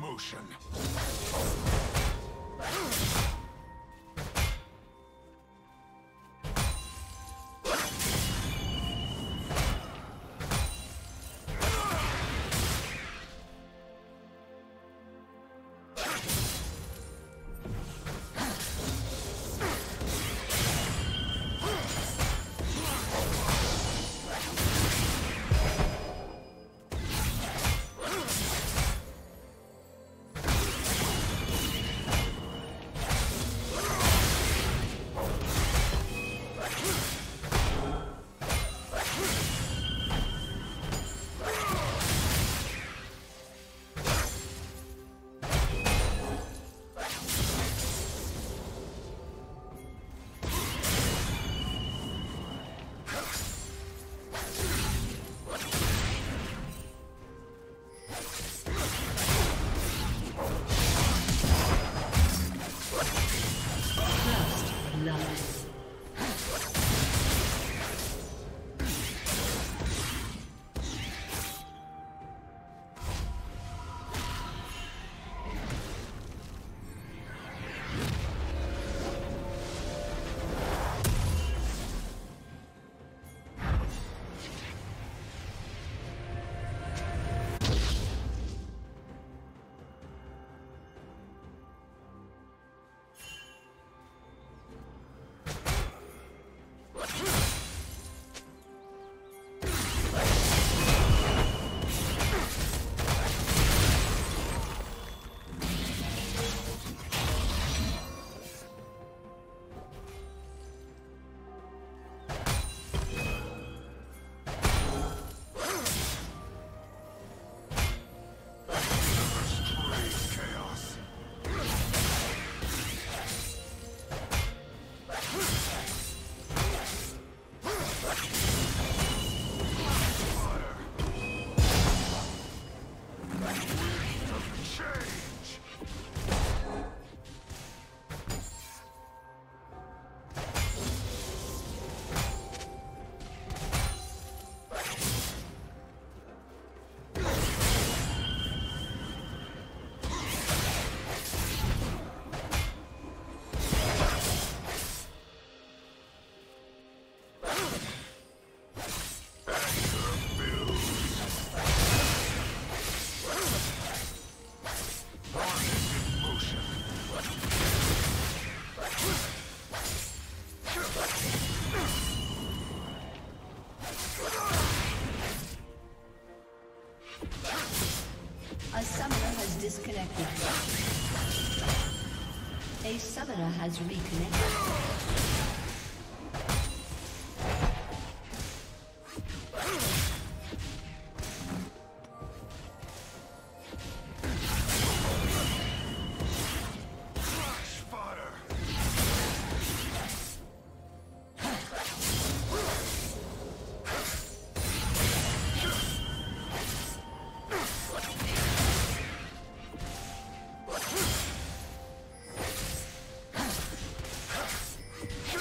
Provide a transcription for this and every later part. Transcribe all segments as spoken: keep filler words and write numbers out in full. motion. A summoner has disconnected. A summoner has reconnected. Sure.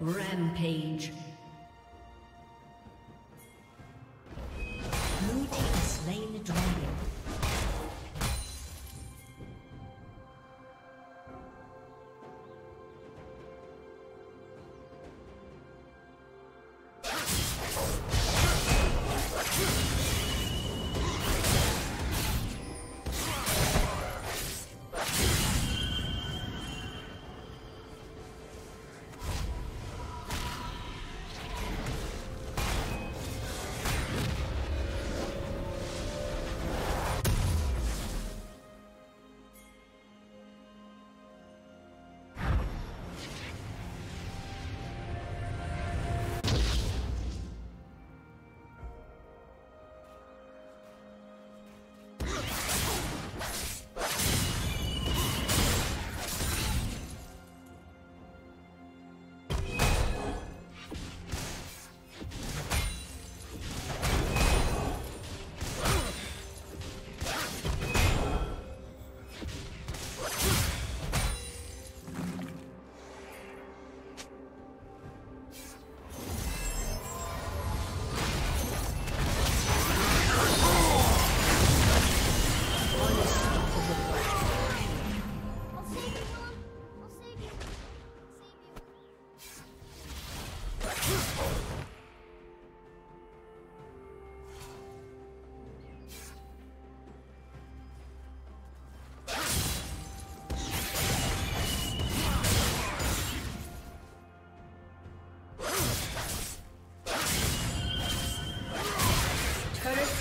Rampage. Blue team has slain the dragon.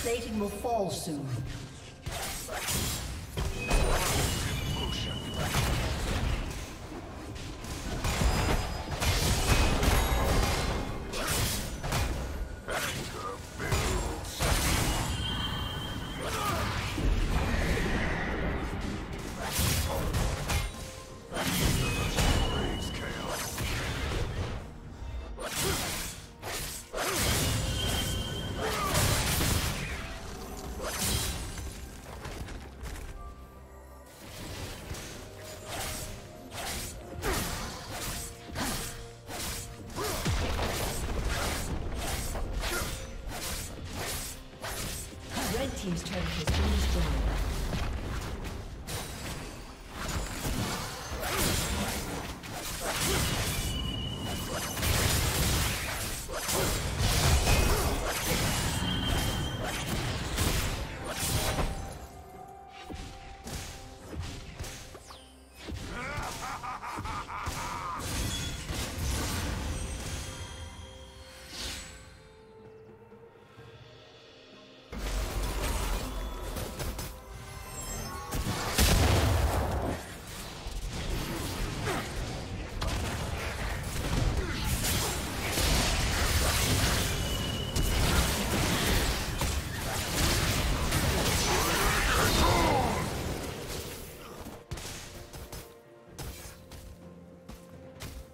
Plating will fall soon. Team's turret has been destroyed.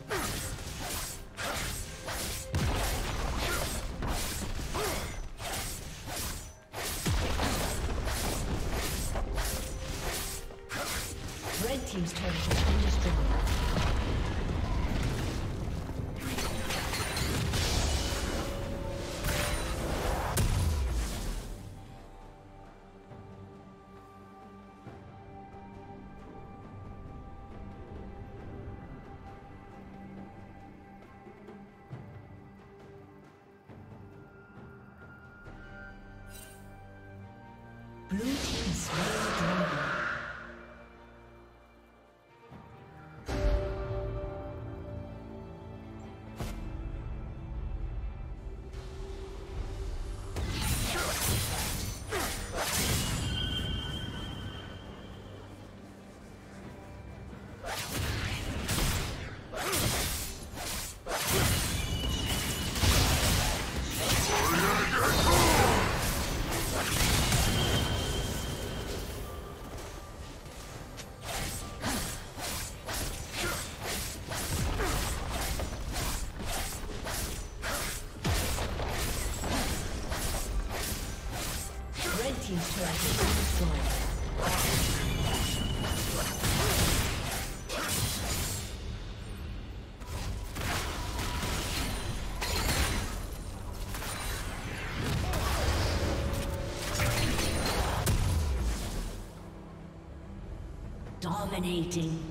Dominating.